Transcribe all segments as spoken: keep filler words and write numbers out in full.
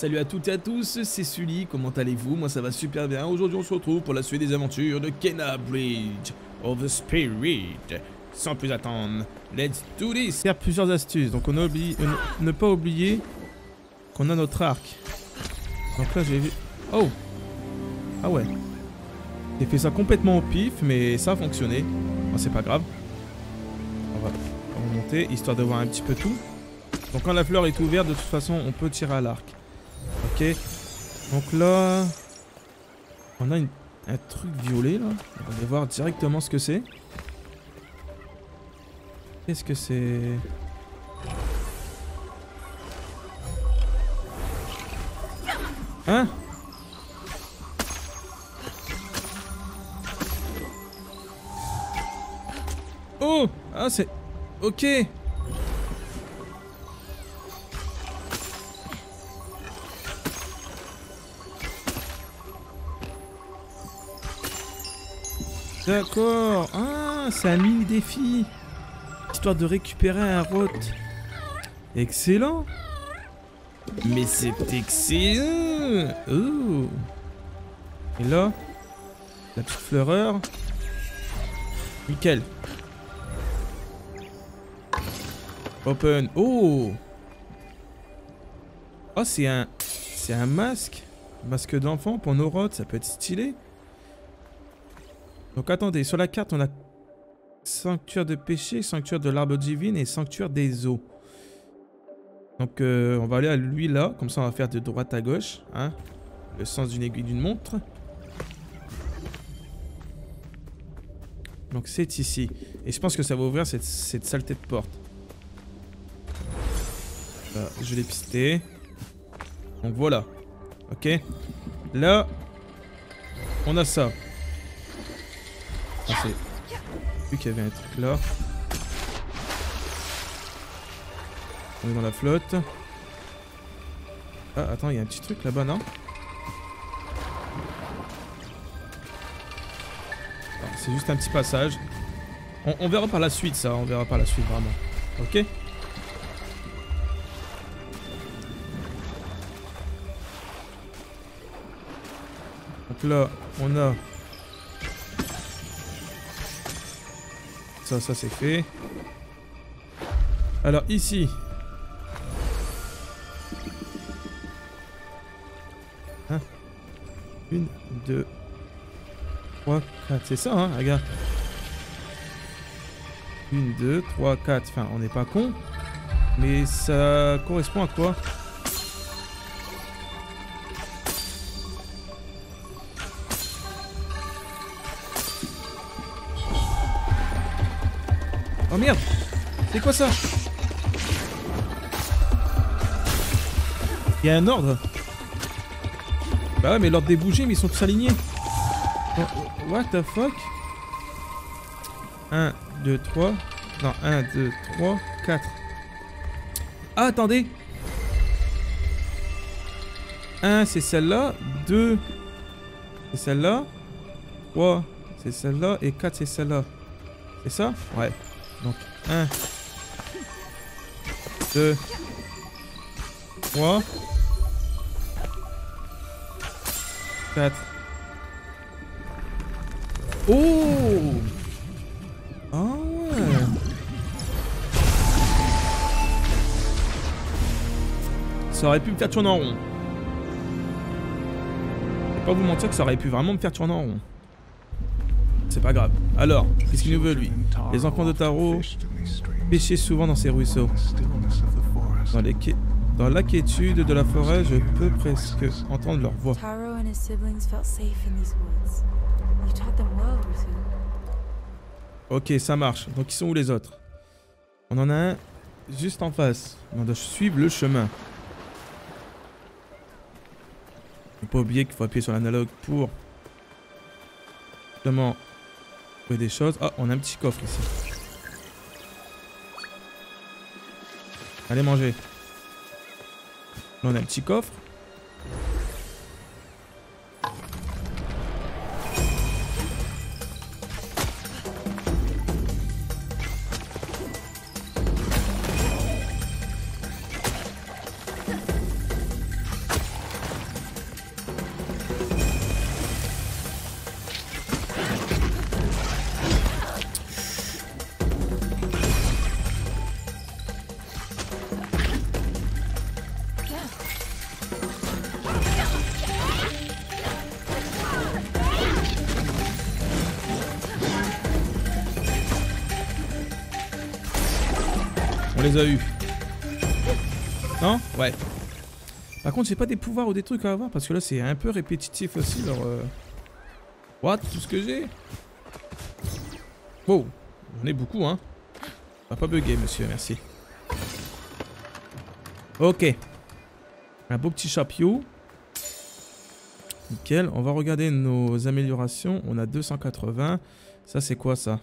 Salut à toutes et à tous, c'est Sully, comment allez-vous? Moi ça va super bien. Aujourd'hui on se retrouve pour la suite des aventures de Kena: Bridge of Spirits. Sans plus attendre, let's do this. Il y a plusieurs astuces, donc on a oublié, euh, ne pas oublier qu'on a notre arc. Donc là j'ai vu... Oh! Ah ouais. J'ai fait ça complètement au pif, mais ça a fonctionné. Bon, c'est pas grave. On va remonter, histoire de voir un petit peu tout. Donc quand la fleur est ouverte, de toute façon, on peut tirer à l'arc. Ok. Donc là... On a une, un truc violet, là. On va voir directement ce que c'est. Qu'est-ce que c'est? Hein? Oh! Ah, c'est... Ok! D'accord. Ah, c'est un mini défi. Histoire de récupérer un rot. Excellent. Mais c'est excellent. Oh. Et là, la petite fleureur. Nickel. Open. Oh. Oh, c'est un, c'est un masque, masque d'enfant pour nos rots. Ça peut être stylé. Donc attendez, sur la carte on a Sanctuaire de péché, Sanctuaire de l'arbre divine et Sanctuaire des eaux. Donc euh, on va aller à lui là, comme ça on va faire de droite à gauche, hein, le sens d'une aiguille d'une montre. Donc c'est ici, et je pense que ça va ouvrir cette, cette saleté de porte. Voilà, je l'ai pisté. Donc voilà, ok. Là, on a ça. J'ai vu qu'il y avait un truc là. On est dans la flotte. Ah, attends, il y a un petit truc là-bas, non? C'est juste un petit passage. On, on verra par la suite, ça. On verra par la suite, vraiment. Ok? Donc là, on a... Ça, ça c'est fait. Alors ici. un, deux, trois, quatre. C'est ça, hein, regarde. un, deux, trois, quatre. Enfin, on n'est pas con. Mais ça correspond à quoi? Oh merde! C'est quoi ça? Il y a un ordre? Bah ouais, mais l'ordre des bougies, mais ils sont tous alignés. Oh, what the fuck? un, deux, trois. Non, un, deux, trois, quatre. Ah, attendez! un, c'est celle-là. deux, c'est celle-là. trois, c'est celle-là. Et quatre, c'est celle-là. C'est ça? Ouais. Donc un, deux, trois, quatre. Oh! Ah ouais! Ça aurait pu me faire tourner en rond. Je vais pas vous mentir que ça aurait pu vraiment me faire tourner en rond. C'est pas grave. Alors, qu'est-ce qu'il nous veut, lui? Les enfants de Taro pêchaient souvent dans ces ruisseaux. Dans, les qui... dans la quiétude de la forêt, je peux presque entendre leur voix. Ok, ça marche. Donc ils sont où les autres? On en a un juste en face. On doit suivre le chemin. Faut pas oublier qu'il faut appuyer sur l'analogue pour... Justement... des choses. Ah, on a un petit coffre ici. Allez manger. Là, on a un petit coffre. On les a eus. Non? Ouais. Par contre, j'ai pas des pouvoirs ou des trucs à avoir parce que là, c'est un peu répétitif aussi. Alors, euh... what? Tout ce que j'ai? Wow, on est beaucoup, hein. On va pas bugger, monsieur, merci. Ok. Un beau petit chapiou. Nickel. On va regarder nos améliorations. On a deux cent quatre-vingts. Ça, c'est quoi, ça?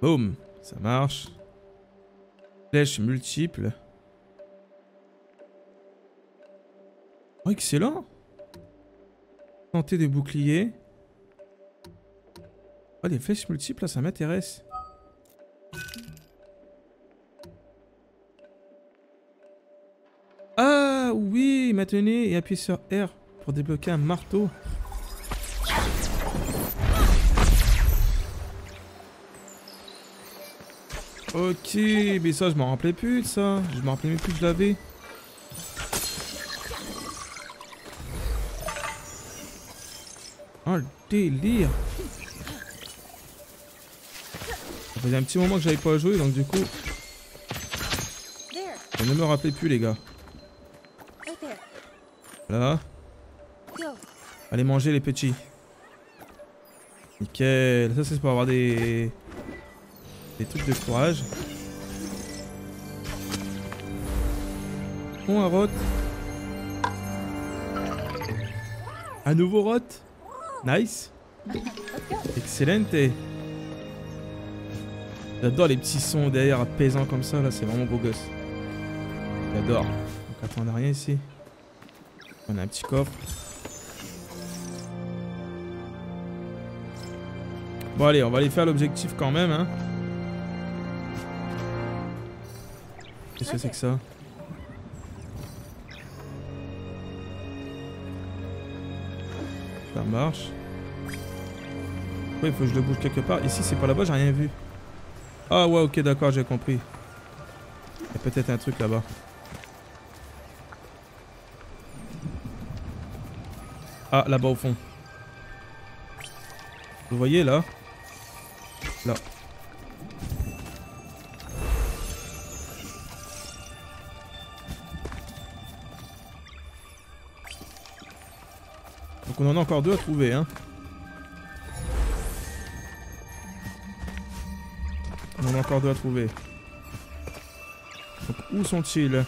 Boum. Ça marche. Flèches multiples. Oh, excellent. Santé des boucliers. Oh, des flèches multiples, là, ça m'intéresse. Ah oui, maintenez et appuyez sur R pour débloquer un marteau. Ok, mais ça, je m'en rappelais plus de ça. Je m'en rappelais même plus que je l'avais. Oh, le délire. Ça faisait un petit moment que j'avais pas joué, donc du coup... je ne me rappelais plus, les gars. Voilà. Allez manger, les petits. Nickel. Ça, c'est pour avoir des... des trucs de courage. Bon, un rot. Un nouveau rot. Nice. Excellente. J'adore les petits sons derrière apaisants comme ça. Là, c'est vraiment beau gosse. J'adore. Donc, attends, on n'a rien ici. On a un petit coffre. Bon, allez, on va aller faire l'objectif quand même, hein. Qu'est-ce que c'est que ça? Ça marche. Ouais, il faut que je le bouge quelque part. Ici, c'est pas là-bas, j'ai rien vu. Ah ouais, ok, d'accord, j'ai compris. Il y a peut-être un truc là-bas. Ah, là-bas au fond. Vous voyez, là? Là. On en a encore deux à trouver, hein. On en a encore deux à trouver. Donc, où sont-ils?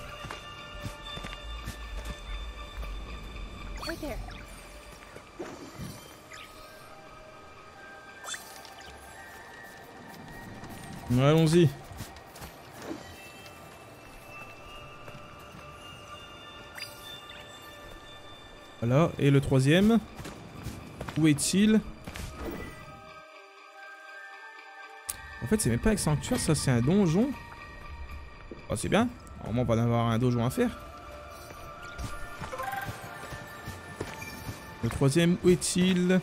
Allons-y. Voilà, et le troisième. Où est-il? En fait, c'est même pas avec Sanctuaire, ça c'est un donjon. Oh, c'est bien. Au moins, on va en avoir un donjon à faire. Le troisième, où est-il?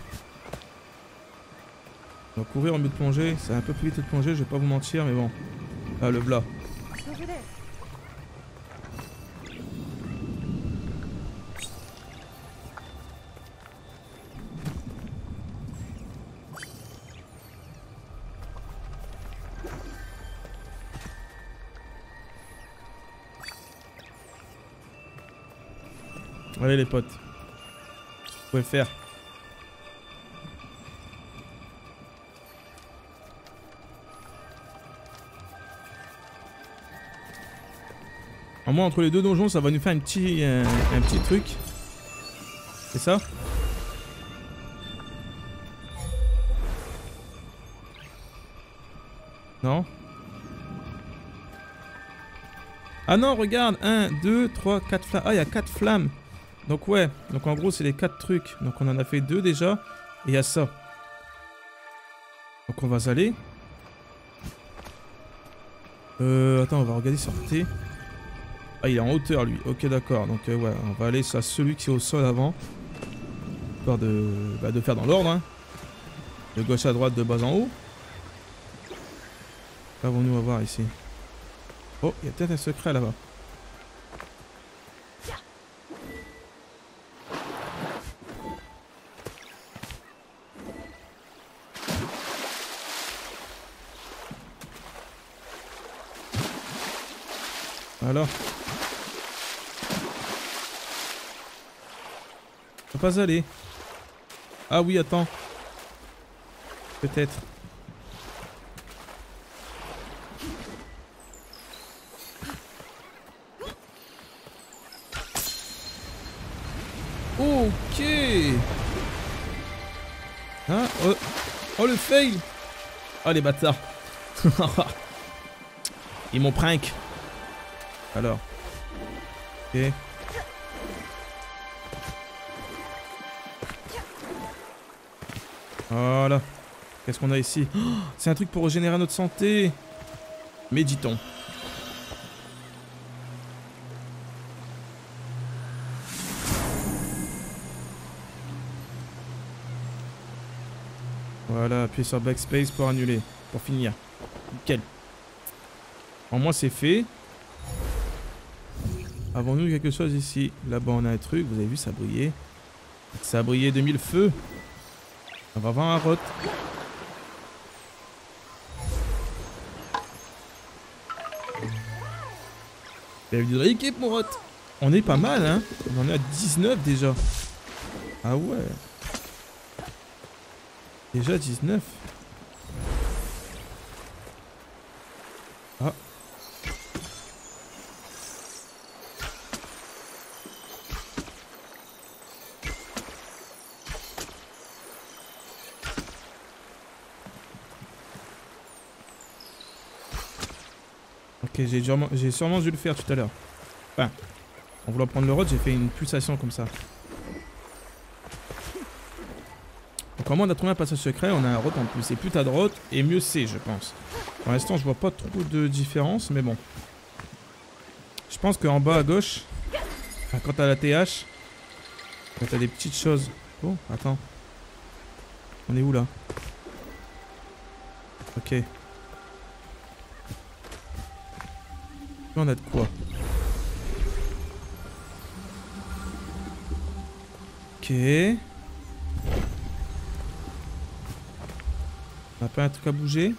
On va courir au mieux de plonger. C'est un peu plus vite de plonger, je vais pas vous mentir, mais bon. Ah, le blas. Allez les potes, vous pouvez faire. Au moins entre les deux donjons, ça va nous faire un petit, euh, un petit truc. C'est ça? Non? Ah non, regarde, un, deux, trois, quatre flammes. Ah, il y a quatre flammes. Donc ouais, donc en gros c'est les quatre trucs. Donc on en a fait deux déjà. Et il y a ça. Donc on va aller. Euh, attends, on va regarder sur T. Ah, il est en hauteur lui. Ok, d'accord. Donc euh, ouais, on va aller sur celui qui est au sol avant. Histoire de, bah, de faire dans l'ordre. Hein. De gauche à droite, de bas en haut. Qu'avons-nous à voir ici? Oh, il y a peut-être un secret là-bas. Voilà. Ça va pas aller. Ah oui, attends. Peut-être. Ok. Hein, oh. Oh le fail. Oh les bâtards. Ils m'ont prank. Alors. Ok. Voilà. Qu'est-ce qu'on a ici? Oh, c'est un truc pour régénérer notre santé. Méditons. Voilà, appuyez sur backspace pour annuler. Pour finir. Nickel. En moins c'est fait. Avons-nous quelque chose ici? Là-bas on a un truc, vous avez vu ça briller. Ça a brillé de mille feux. On va avoir un rot. Bienvenue dans l'équipe mon rot. On est pas mal hein. On en est à dix-neuf déjà. Ah ouais. Déjà dix-neuf. Ah. Ok, j'ai sûrement, j'ai sûrement dû le faire tout à l'heure. Enfin, en voulant prendre le road, j'ai fait une pulsation comme ça. Comment on a trouvé un passage secret, on a un route en plus. Et plus t'as de route, et mieux c'est, je pense. Pour l'instant, je vois pas trop de différence, mais bon. Je pense qu'en bas à gauche, enfin, quand t'as la T H, quand t'as des petites choses. Oh, attends. On est où là? Ok. On a de quoi? Ok. On a pas un truc à bouger.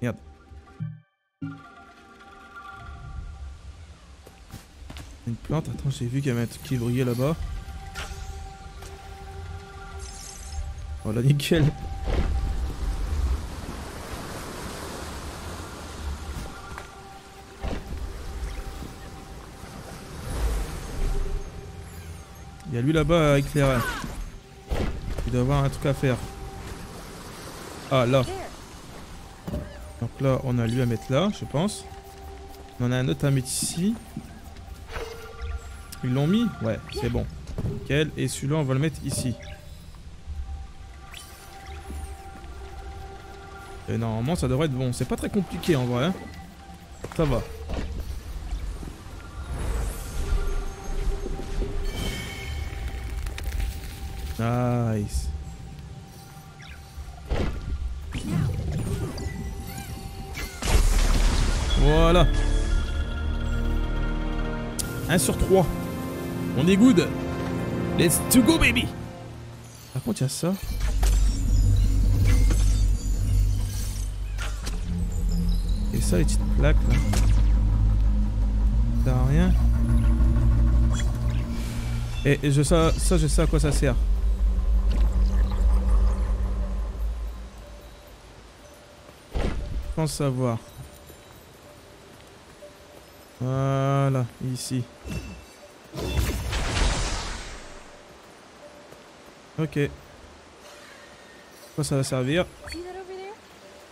Merde. Une plante. Attends, j'ai vu qu'il y avait un truc qui brillait là-bas. Voilà, nickel. Il y a lui là-bas à éclairer. Il doit avoir un truc à faire. Ah là. Donc là on a lui à mettre là je pense. On en a un autre à mettre ici. Ils l'ont mis? Ouais c'est bon. Nickel. Et celui-là on va le mettre ici. Et normalement ça devrait être bon. C'est pas très compliqué en vrai. Hein. Ça va. Nice. Voilà. un sur trois. On est good. Let's to go baby. Par contre il y a ça. Et ça les petites plaques là. Ça sert à rien. Et je ça, ça je sais à quoi ça sert. Pense savoir. Voilà, ici. Ok. Quoi ça va servir?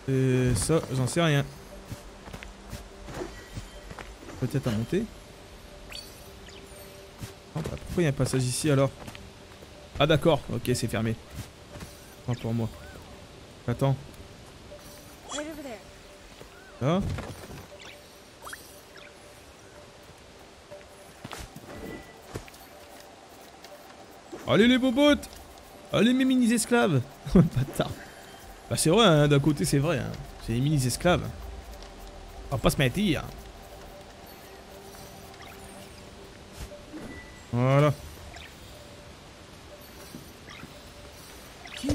Et ça, j'en sais rien. Peut-être à monter. Oh, bah, pourquoi il y a un passage ici alors? Ah d'accord, ok c'est fermé. Pas pour moi. Attends. Là. Allez les bobotes! Allez mes mini-esclaves! Bâtard! Bah c'est vrai, hein, d'un côté c'est vrai, hein. C'est des mini-esclaves. On va pas se mentir. Voilà.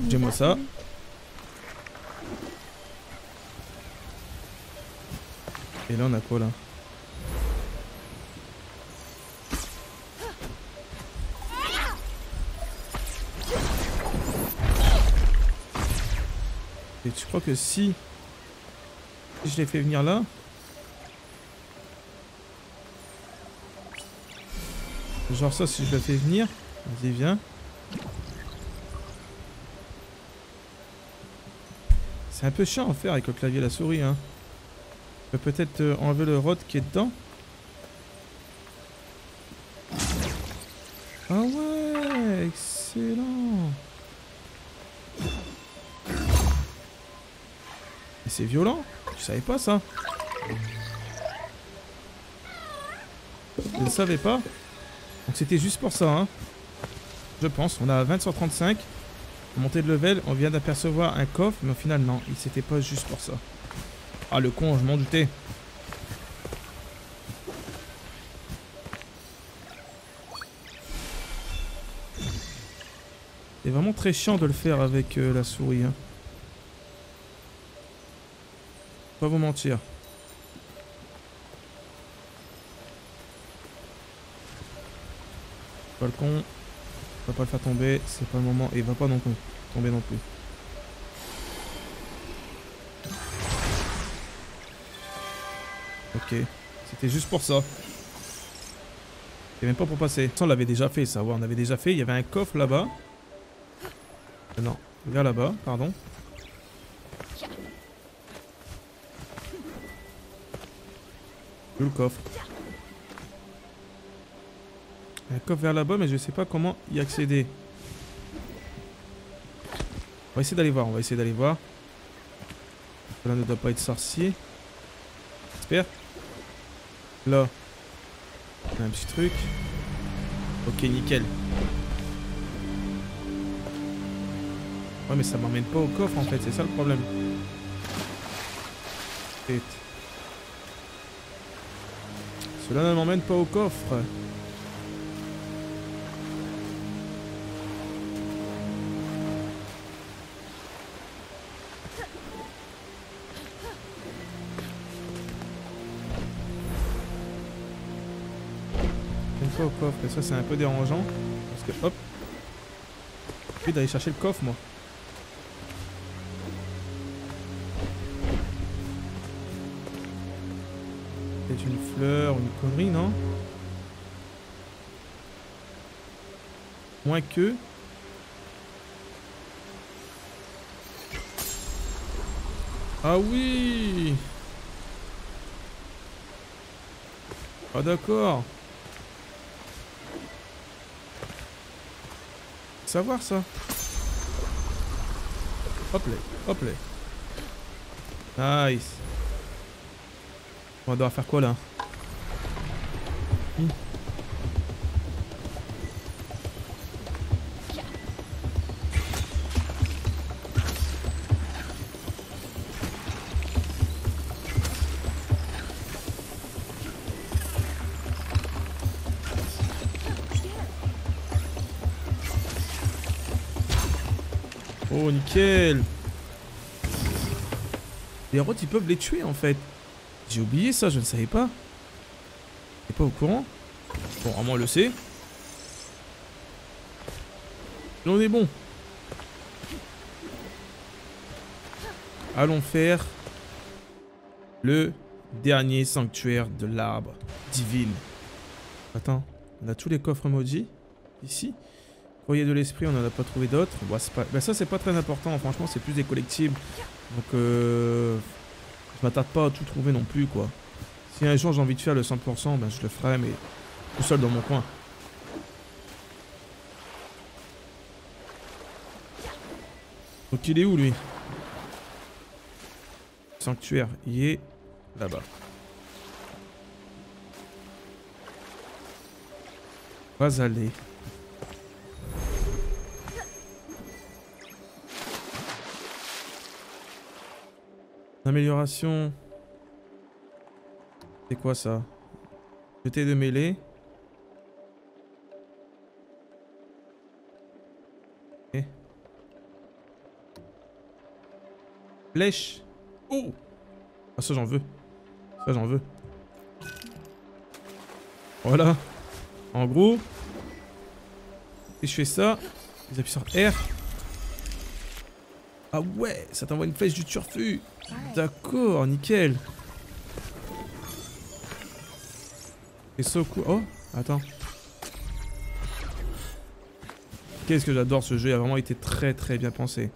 J'ai moi ça. Et là on a quoi là? Et tu crois que si je les fais venir là, genre ça si je la fais venir, vas-y viens. C'est un peu chiant à faire avec le clavier et la souris hein. Je peux peut-être euh, enlever le rod qui est dedans. Ah ouais, excellent. Et c'est violent, je savais pas ça. Je ne savais pas. Donc c'était juste pour ça hein. Je pense, on a vingt sur trente-cinq. Montée de level, on vient d'apercevoir un coffre, mais au final non, il s'était pas juste pour ça. Ah le con, je m'en doutais. C'est vraiment très chiant de le faire avec euh, la souris. Hein. Pas vous mentir. Pas le con. On va pas le faire tomber, c'est pas le moment. Et il va pas non plus tomber non plus. Ok, c'était juste pour ça. Et même pas pour passer. Ça on l'avait déjà fait, ça. Ouais, on avait déjà fait. Il y avait un coffre là-bas. Euh, non, vers là-bas, pardon. Plus le coffre. Un coffre vers là-bas, mais je sais pas comment y accéder. On va essayer d'aller voir. On va essayer d'aller voir. Là ne doit pas être sorcier. J'espère. Là, on a un petit truc. Ok, nickel. Ouais, mais ça m'emmène pas au coffre en fait, c'est ça le problème. Cela ne m'emmène pas au coffre. Au coffre, et ça c'est un peu dérangeant parce que hop, j'ai envie d'aller chercher le coffre moi. C'est une fleur, une connerie, non? Moins que. Ah oui! Ah d'accord! Savoir ça. Hop là, hop là. Nice. On va devoir faire quoi là? hmm. Oh nickel. Les rots ils peuvent les tuer en fait. J'ai oublié ça, je ne savais pas. T'es pas au courant? Bon, à moi on le sait. L'on est bon. Allons faire le dernier sanctuaire de l'arbre divine. Attends, on a tous les coffres maudits ici. Courrier de l'esprit, on n'en a pas trouvé d'autres. Bah, pas... bah, ça, c'est pas très important. Franchement, c'est plus des collectibles. Donc, euh... je m'attarde pas à tout trouver non plus, quoi. Si un jour j'ai envie de faire le cent pour cent, ben bah, je le ferai, mais tout seul dans mon coin. Donc, il est où, lui? Sanctuaire, il est là-bas. On va aller. Amélioration. C'est quoi ça? Jeter de mêlée. Okay. Flèche. Oh ah, ça j'en veux. Ça Ça, j'en veux. Voilà. En gros, si je fais ça, j'appuie sur R. Ah ouais, ça t'envoie une flèche du turfu. D'accord, nickel. Et ça au cou... Oh, attends. Qu'est-ce que j'adore ce jeu, il a vraiment été très très bien pensé.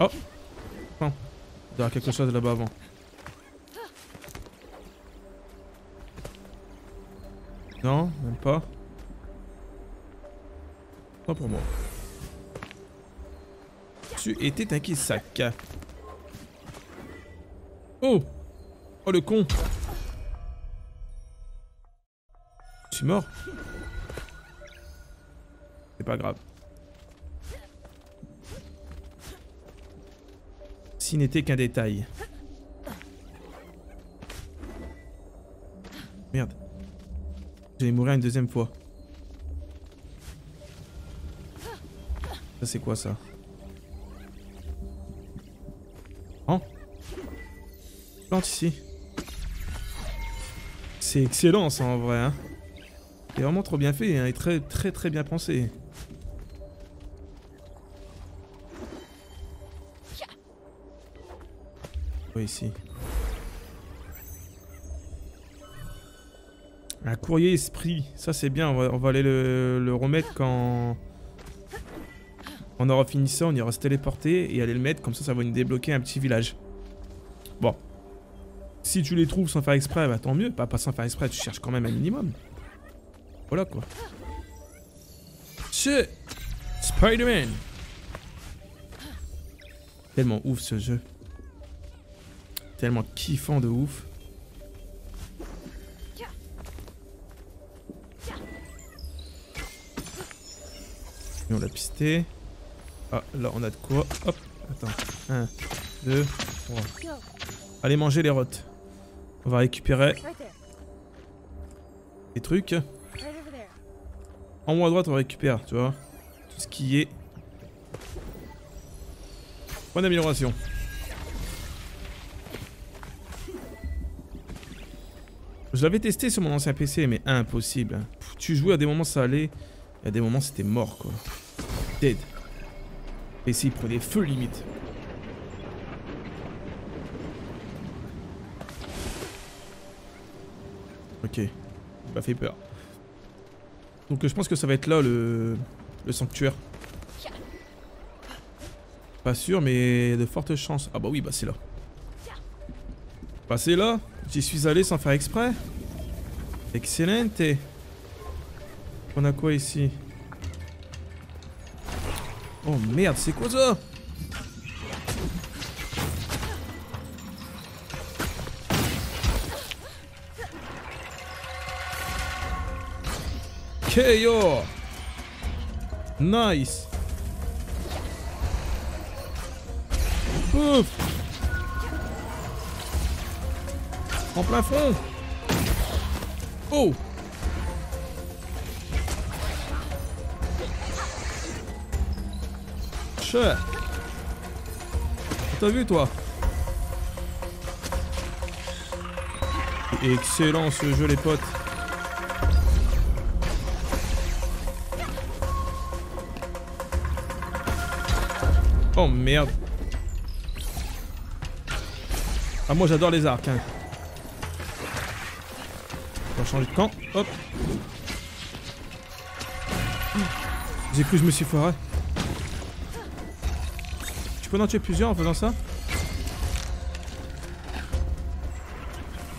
Oh, non. Il y a quelque chose là-bas avant. Non, même pas. Pas pour moi. Tu étais un sac. Oh! Oh le con! Je suis mort? C'est pas grave. S'il n'était qu'un détail. Merde. J'allais mourir une deuxième fois. Ça c'est quoi ça? Hein? Plante ici. C'est excellent ça en vrai. Hein. Il est vraiment trop bien fait hein, et très très très bien pensé. Oui ici. Un courrier esprit, ça c'est bien, on va, on va aller le, le remettre quand on aura fini ça, on ira se téléporter et aller le mettre, comme ça ça va nous débloquer un petit village. Bon, si tu les trouves sans faire exprès, bah tant mieux, pas, pas sans faire exprès, tu cherches quand même un minimum. Voilà quoi. Shit, Spider-Man. Tellement ouf ce jeu. Tellement kiffant de ouf. Et on l'a pisté. Ah, là on a de quoi. Hop, attends. un, deux, trois. Allez manger les rottes. On va récupérer les trucs. En haut à droite on récupère, tu vois. Tout ce qui est... Point d'amélioration. Je l'avais testé sur mon ancien P C mais impossible. Pff, tu jouais à des moments ça allait... Il y a des moments c'était mort quoi. Dead. Et s'il prenait feu limite. Ok. Il m'a fait peur. Donc je pense que ça va être là le, le sanctuaire. Pas sûr mais de fortes chances. Ah bah oui bah c'est là. Bah c'est là. J'y suis allé sans faire exprès. Excellente. On a quoi ici? Oh merde, c'est quoi ça? K O! Nice! Ouf! En plein front! Oh! T'as vu toi? Excellent ce jeu les potes. Oh merde. Ah moi j'adore les arcs hein. On va changer de camp. Hop. J'ai cru que je me suis foiré. Tu peux en tuer plusieurs en faisant ça?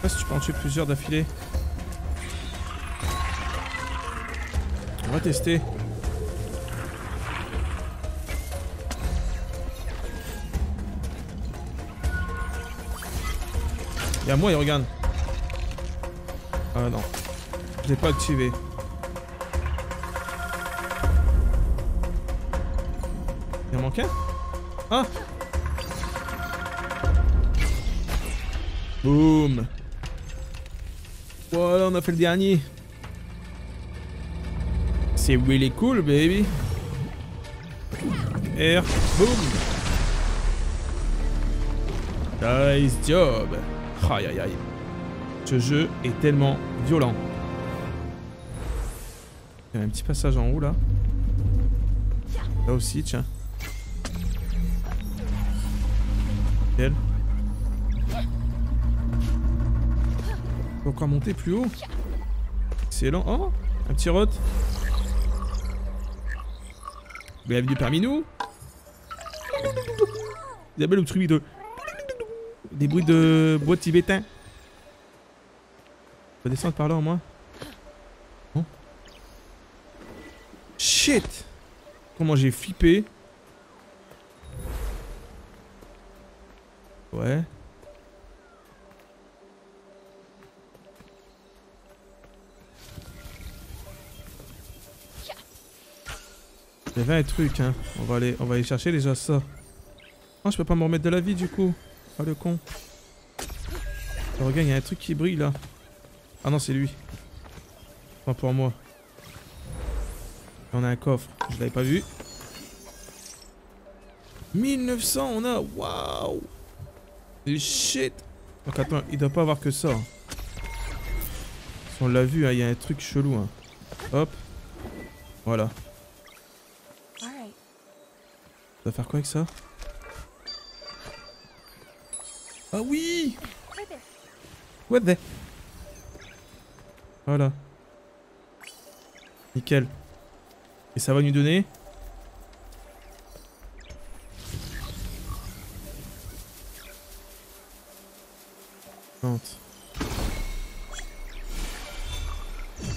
Je sais pas si tu peux en tuer plusieurs d'affilée. On va tester. Il y a moi, il regarde. Ah non. Je l'ai pas activé. Il en manquait? Ah! Boum! Voilà, on a fait le dernier. C'est really cool, baby. R, boum! Nice job. Aïe aïe aïe. Ce jeu est tellement violent. Il y a un petit passage en haut là. Là aussi, tiens. Nickel. Faut encore monter plus haut. Excellent. Oh, un petit rot. Bienvenue parmi nous. Isabelle ou truie de. Des bruits de bois tibétain. On va descendre par là au moins. Bon. Shit! Comment j'ai flippé. Ouais. Il y avait un truc hein. On va aller, on va aller chercher déjà ça. Oh, je peux pas me remettre de la vie du coup. Ah le con. Oh, regarde, il y a un truc qui brille là. Ah non, c'est lui. Pas pour moi. On a un coffre. Je l'avais pas vu. mille neuf cents, on a. Waouh. Shit. Donc attends, il doit pas avoir que ça. Si on l'a vu, hein, il y a un truc chelou. Hein. Hop. Voilà. On doit faire quoi avec ça? Ah oui! What the? Voilà. Nickel. Et ça va nous donner? Plante.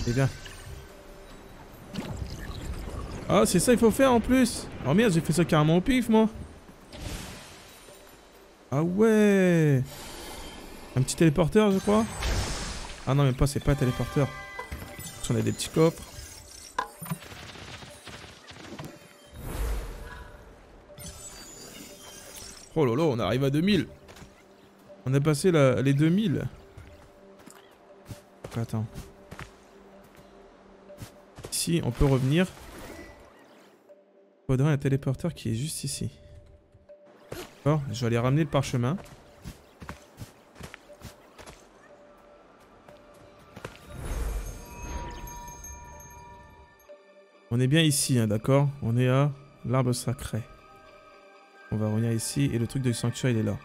C'est bien. Ah, c'est ça il faut faire en plus. Oh merde, j'ai fait ça carrément au pif moi. Ah ouais. Un petit téléporteur je crois. Ah non, même pas, c'est pas un téléporteur. On a des petits coffres. Oh lolo, on arrive à deux mille. On a passé la, les deux mille. Attends. Ici, on peut revenir. Il faudrait un téléporteur qui est juste ici. Bon, je vais aller ramener le parchemin. On est bien ici, hein, d'accord? On est à l'arbre sacré. On va revenir ici et le truc de sanctuaire, il est là.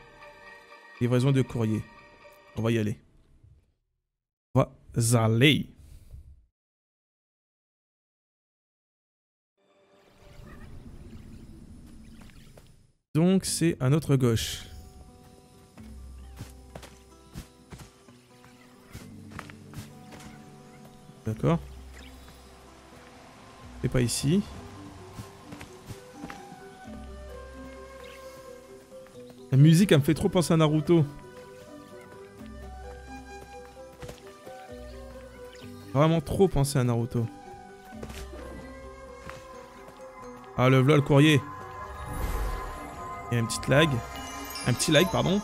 Livraison de courrier. On va y aller. On va aller. Donc c'est à notre gauche. D'accord. C'est pas ici. La musique elle me fait trop penser à Naruto. Vraiment trop penser à Naruto. Ah le v'là le courrier. Il y a un petit lag. Un petit lag, pardon.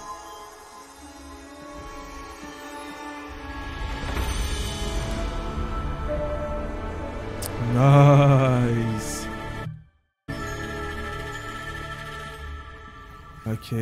Nice. Ok.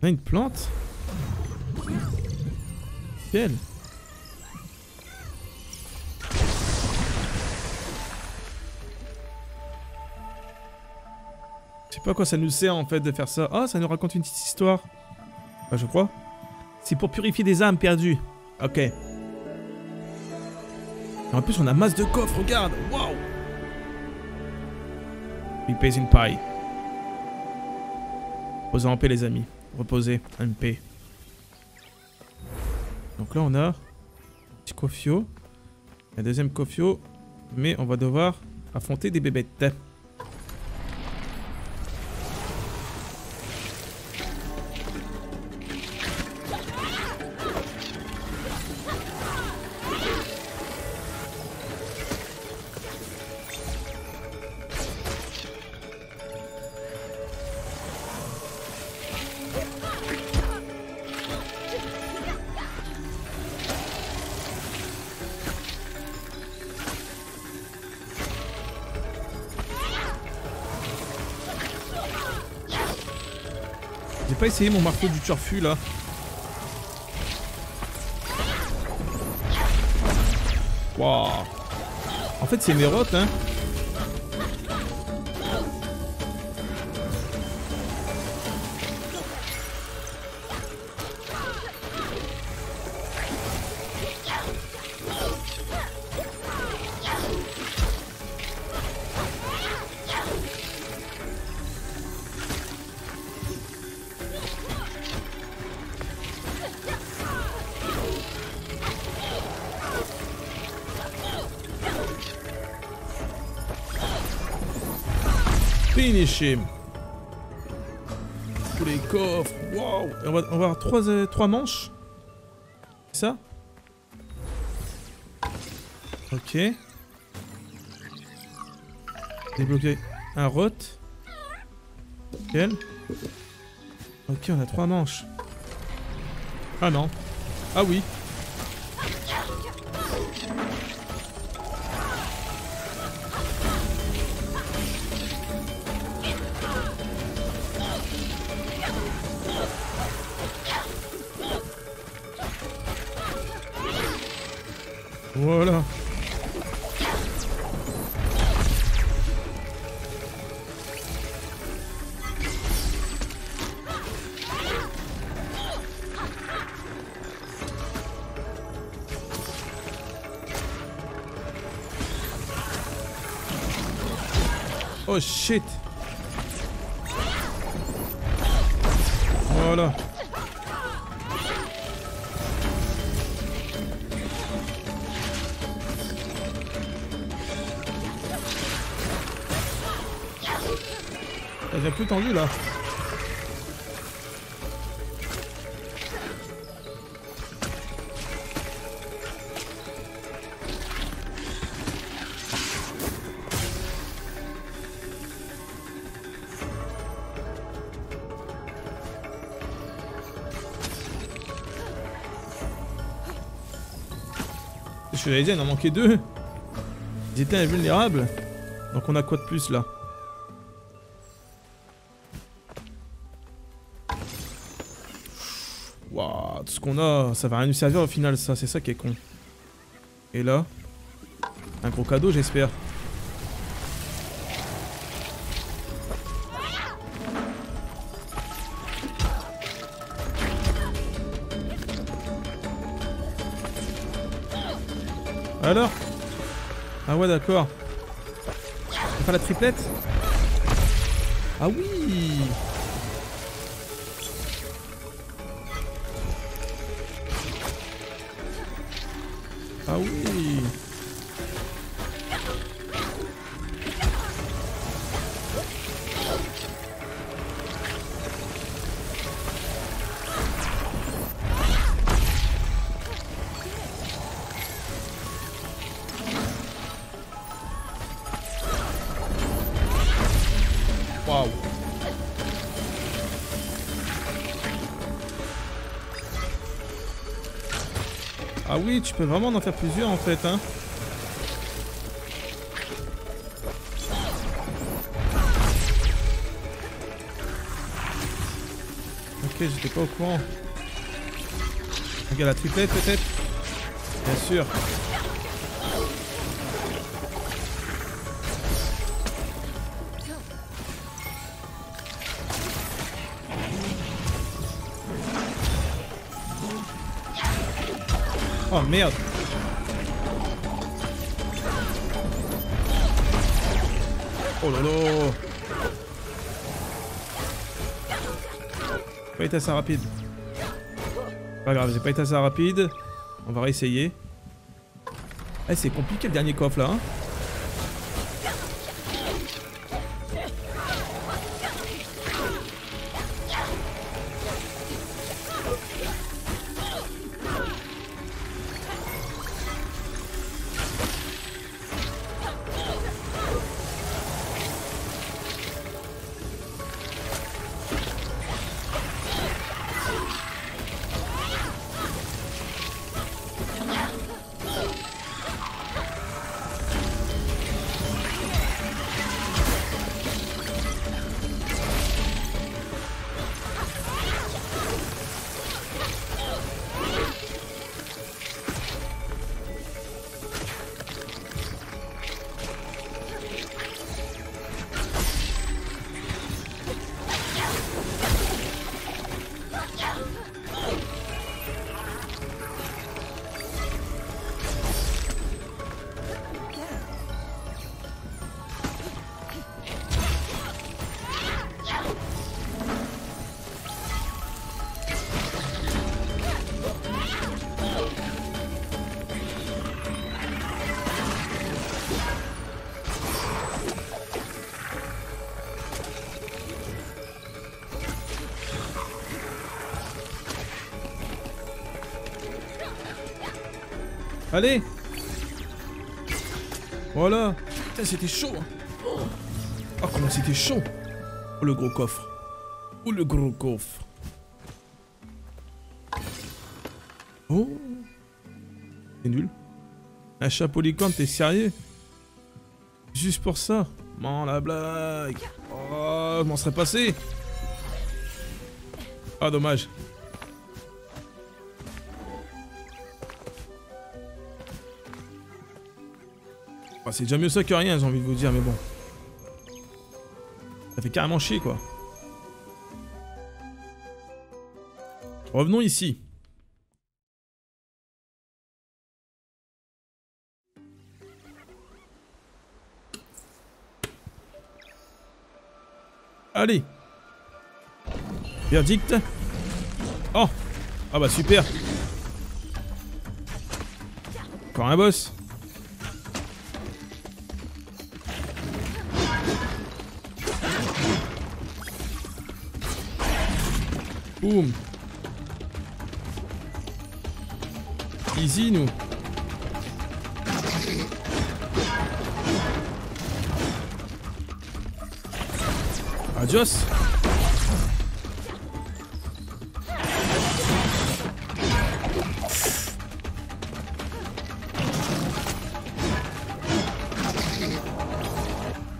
On a une plante. Quelle? Je sais pas quoi ça nous sert en fait de faire ça. Ah, ça nous raconte une petite histoire. Bah, je crois. C'est pour purifier des âmes perdues. Ok. Et en plus, on a masse de coffres, regarde. Waouh! Il pèse une paille. Posez en paix, les amis. Reposer, M P. Donc là on a un petit cofio, un deuxième cofio, mais on va devoir affronter des bébêtes. pas essayé mon marteau du turfu là. Waouh. En fait c'est mes rotes hein. Tous les coffres, waouh! On va, on va avoir trois, euh, trois manches. C'est ça? Ok. Débloquer un rot. Quel? Ok, on a trois manches. Ah non. Ah oui. Voilà. Oh shit. Voilà. Ça devient plus tendu là. Je te l'avais dit, il en manquait deux. Ils étaient invulnérables. Donc on a quoi de plus là? Waouh, tout ce qu'on a, ça va rien nous servir au final, ça, c'est ça qui est con. Et là, un gros cadeau, j'espère. Alors? Ah ouais, d'accord. On va faire la triplette? Ah oui! Ah oui. Waouh. Ah oui, tu peux vraiment en faire plusieurs en fait, hein. Ok, j'étais pas au courant. Regarde la triplette peut-être. Bien sûr. Oh merde. Oh lolo. Pas été assez rapide. Pas grave, j'ai pas été assez rapide. On va réessayer. Eh, c'est compliqué le dernier coffre là hein. Allez! Voilà! Putain, c'était chaud! Oh, comment c'était chaud! Oh, le gros coffre! Oh, le gros coffre! Oh! C'est nul! Un chapeau licorne, t'es sérieux? Juste pour ça? Man, la blague! Oh, je m'en serais passé! Ah, dommage! C'est déjà mieux ça que rien, j'ai envie de vous dire, mais bon. Ça fait carrément chier, quoi. Revenons ici. Allez. Verdict. Oh. Ah bah super. Encore un boss. Boum. Easy nous. Adios.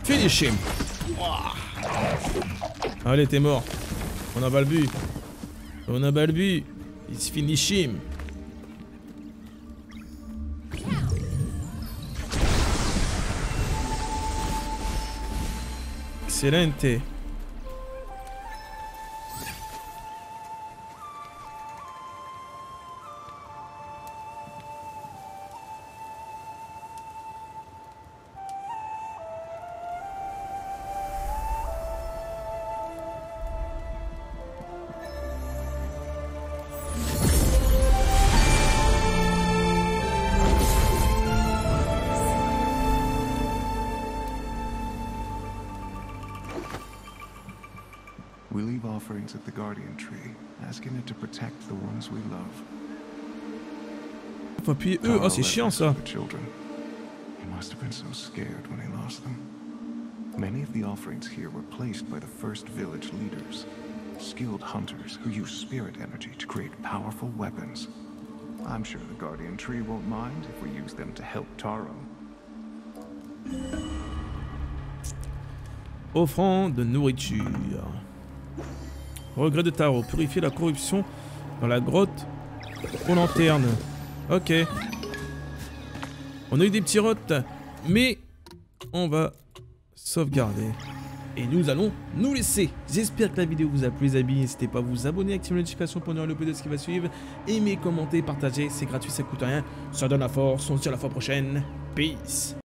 Finish him. Allez, t'es mort. On a pas le but. On a balbu, it's finish him. Excelente. At the guardian tree, asking it to protect the ones we love. Faut appuyer eux. Oh, c'est chiant ça. He must have been so scared when he lost them. Many of the offerings here were placed by the first village leaders, skilled hunters who use spirit energy to create powerful weapons. I'm sure the guardian tree won't mind if we use them to help Taro. Offrant de nourriture. Regret de Taro, purifier la corruption dans la grotte aux lanternes. Ok. On a eu des petits rotes, mais on va sauvegarder. Et nous allons nous laisser. J'espère que la vidéo vous a plu, les amis. N'hésitez pas à vous abonner, activer les notifications pour ne rien louper de ce qui va suivre. Aimez, commentez, partagez. C'est gratuit, ça coûte rien. Ça donne la force. On se dit à la fois prochaine. Peace.